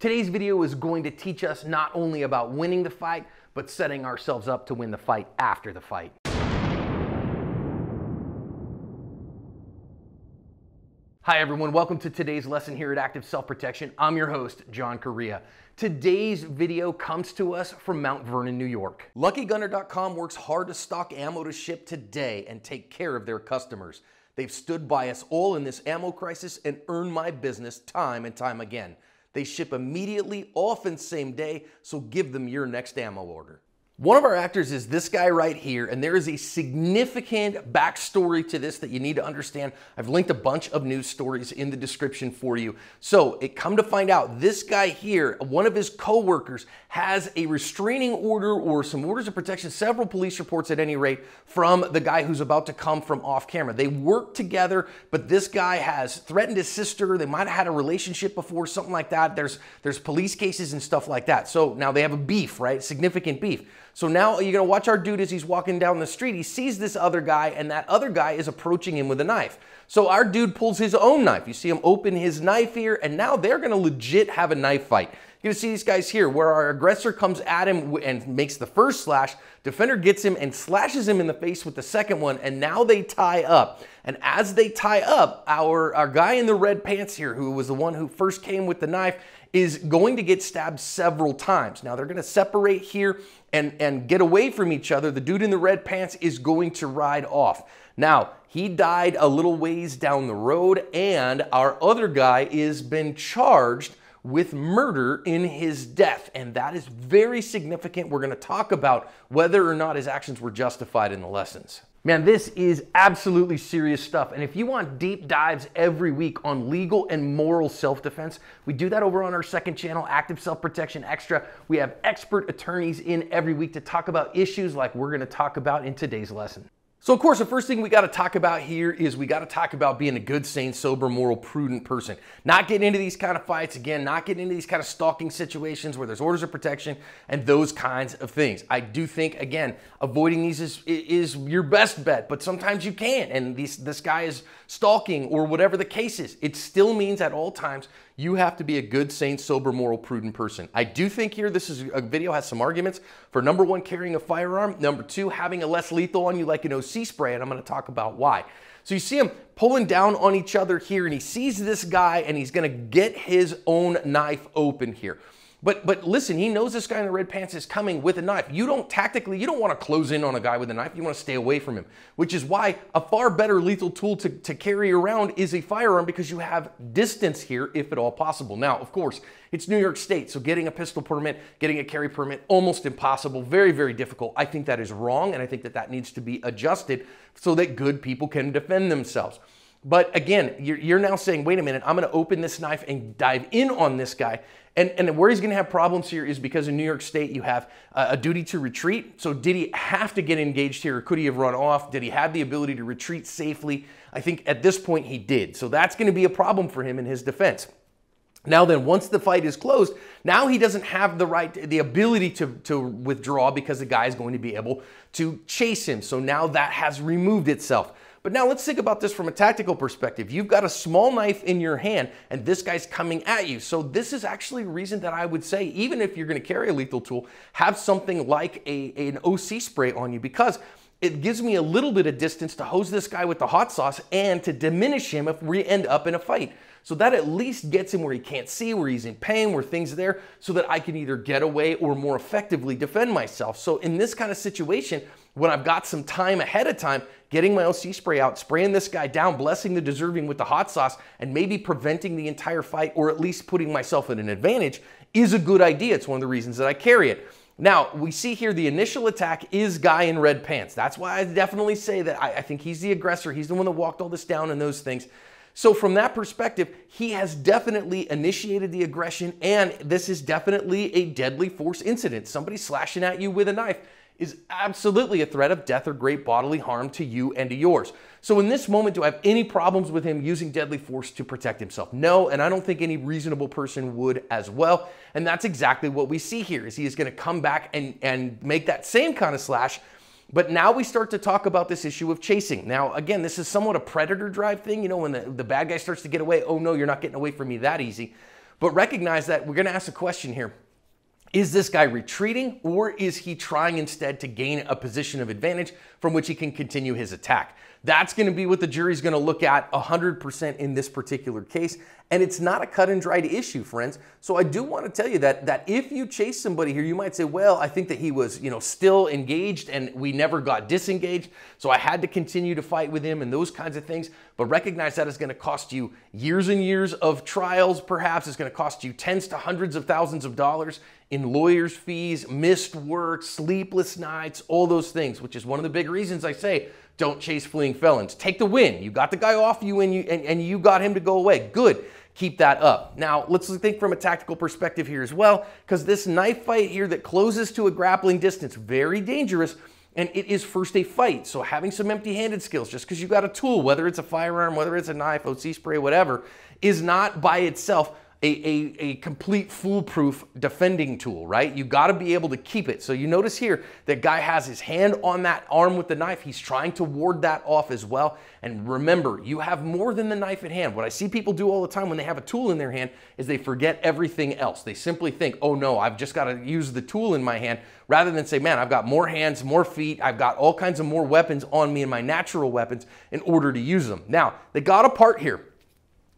Today's video is going to teach us not only about winning the fight, but setting ourselves up to win the fight after the fight. Hi everyone, welcome to today's lesson here at Active Self-Protection. I'm your host, John Correia. Today's video comes to us from Mount Vernon, New York. LuckyGunner.com works hard to stock ammo to ship today and take care of their customers. They've stood by us all in this ammo crisis and earned my business time and time again. They ship immediately, often same day, so give them your next ammo order. One of our actors is this guy right here, and there is a significant backstory to this that you need to understand. I've linked a bunch of news stories in the description for you. So it come to find out, this guy here, one of his co-workers, has a restraining order or some orders of protection, several police reports at any rate, from the guy who's about to come from off camera. They work together, but this guy has threatened his sister. They might have had a relationship before, something like that. There's police cases and stuff like that. So now they have a beef, right? Significant beef. So now you're gonna watch our dude as he's walking down the street. He sees this other guy, and that other guy is approaching him with a knife. So our dude pulls his own knife. You see him open his knife here, and now they're gonna legit have a knife fight. You're gonna see these guys here where our aggressor comes at him and makes the first slash. Defender gets him and slashes him in the face with the second one, and now they tie up. And as they tie up, our guy in the red pants here, who was the one who first came with the knife, is going to get stabbed several times. Now they're gonna separate here and get away from each other. The dude in the red pants is going to ride off. Now, he died a little ways down the road, and our other guy has been charged with murder in his death, and that is very significant. We're gonna talk about whether or not his actions were justified in the lessons. Man, this is absolutely serious stuff, and if you want deep dives every week on legal and moral self-defense, we do that over on our second channel, Active Self-Protection Extra. We have expert attorneys in every week to talk about issues like we're gonna talk about in today's lesson. So of course, the first thing we got to talk about here is we got to talk about being a good, sane, sober, moral, prudent person. Not getting into these kind of fights, again, not getting into these kind of stalking situations where there's orders of protection and those kinds of things. I do think, again, avoiding these is your best bet, but sometimes you can't. And this guy is stalking or whatever the case is. It still means at all times you have to be a good, sane, sober, moral, prudent person. I do think here this is a video has some arguments for number one, carrying a firearm, number two, having a less lethal on you like an OC spray, and I'm gonna talk about why. So you see him pulling down on each other here, and he sees this guy, and he's gonna get his own knife open here. But listen, he knows this guy in the red pants is coming with a knife. You don't want to close in on a guy with a knife. You want to stay away from him, which is why a far better lethal tool to carry around is a firearm, because you have distance here, if at all possible. Now, of course, it's New York State, so getting a pistol permit, getting a carry permit, almost impossible, very, very difficult. I think that is wrong, and I think that needs to be adjusted so that good people can defend themselves. But again, you're now saying, wait a minute, I'm going to open this knife and dive in on this guy. And where he's going to have problems here is because in New York State, you have a duty to retreat. So did he have to get engaged here, or could he have run off? Did he have the ability to retreat safely? I think at this point he did. So that's going to be a problem for him in his defense. Now then, once the fight is closed, now he doesn't have the right, the ability to withdraw, because the guy is going to be able to chase him. So now that has removed itself. But now let's think about this from a tactical perspective. You've got a small knife in your hand, and this guy's coming at you. So this is actually a reason that I would say, even if you're going to carry a lethal tool, have something like an OC spray on you, because it gives me a little bit of distance to hose this guy with the hot sauce and to diminish him if we end up in a fight. So that at least gets him where he can't see, where he's in pain, where things are there, so that I can either get away or more effectively defend myself. So in this kind of situation, when I've got some time ahead of time, getting my OC spray out, spraying this guy down, blessing the deserving with the hot sauce, and maybe preventing the entire fight, or at least putting myself at an advantage, is a good idea. It's one of the reasons that I carry it. Now, we see here the initial attack is guy in red pants. That's why I definitely say that I think he's the aggressor. He's the one that walked all this down and those things. So from that perspective, he has definitely initiated the aggression, and this is definitely a deadly force incident. Somebody slashing at you with a knife is absolutely a threat of death or great bodily harm to you and to yours. So in this moment, do I have any problems with him using deadly force to protect himself? No, and I don't think any reasonable person would as well. And that's exactly what we see here, is he is gonna come back and make that same kind of slash. But now we start to talk about this issue of chasing. Now, again, this is somewhat a predator drive thing. You know, when the bad guy starts to get away, oh no, you're not getting away from me that easy. But recognize that we're going to ask a question here. Is this guy retreating, or is he trying instead to gain a position of advantage from which he can continue his attack? That's going to be what the jury's going to look at 100% in this particular case. And it's not a cut and dried issue, friends. So I do want to tell you that if you chase somebody here, you might say, well, I think that he was, still engaged and we never got disengaged. So I had to continue to fight with him and those kinds of things. But recognize that is going to cost you years and years of trials. Perhaps it's going to cost you tens to hundreds of thousands of dollars in lawyers' fees, missed work, sleepless nights, all those things, which is one of the big reasons I say, don't chase fleeing felons. Take the win. You got the guy off you and you got him to go away. Good. Keep that up. Now, let's think from a tactical perspective here as well, because this knife fight here that closes to a grappling distance, very dangerous, and it is first a fight. So having some empty-handed skills, just because you got a tool, whether it's a firearm, whether it's a knife, OC spray, whatever, is not by itself a complete foolproof defending tool, right? You got to be able to keep it. So you notice here that guy has his hand on that arm with the knife. He's trying to ward that off as well. And remember, you have more than the knife at hand. What I see people do all the time when they have a tool in their hand is they forget everything else. They simply think, oh no, I've just got to use the tool in my hand, rather than say, man, I've got more hands, more feet. I've got all kinds of more weapons on me and my natural weapons in order to use them. Now, they got a part here.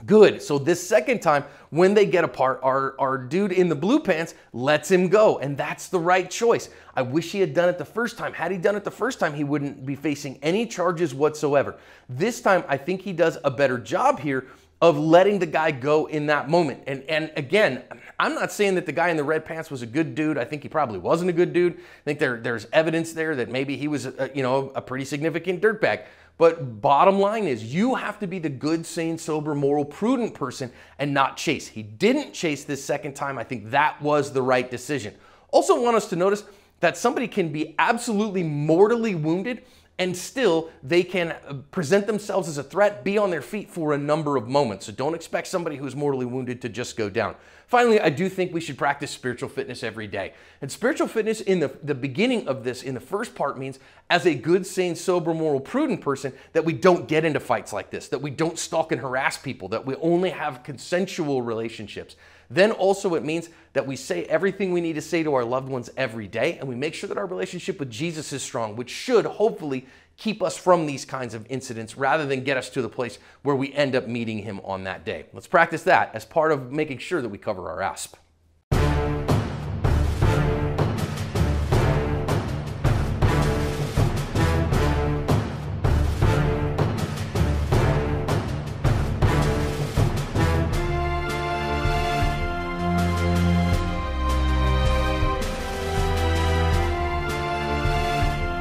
Good. So this second time, when they get apart, our dude in the blue pants lets him go. And that's the right choice. I wish he had done it the first time. Had he done it the first time, he wouldn't be facing any charges whatsoever. This time, I think he does a better job here of letting the guy go in that moment. And again, I'm not saying that the guy in the red pants was a good dude. I think he probably wasn't a good dude. I think there's evidence there that maybe he was, a pretty significant dirtbag. But bottom line is, you have to be the good, sane, sober, moral, prudent person and not chase. He didn't chase this second time. I think that was the right decision. Also want us to notice that somebody can be absolutely mortally wounded and still they can present themselves as a threat, be on their feet for a number of moments. So don't expect somebody who's mortally wounded to just go down. Finally, I do think we should practice spiritual fitness every day. And spiritual fitness in the beginning of this, in the first part, means as a good, sane, sober, moral, prudent person, that we don't get into fights like this, that we don't stalk and harass people, that we only have consensual relationships. Then also it means that we say everything we need to say to our loved ones every day, and we make sure that our relationship with Jesus is strong, which should hopefully keep us from these kinds of incidents rather than get us to the place where we end up meeting him on that day. Let's practice that as part of making sure that we cover our ASP.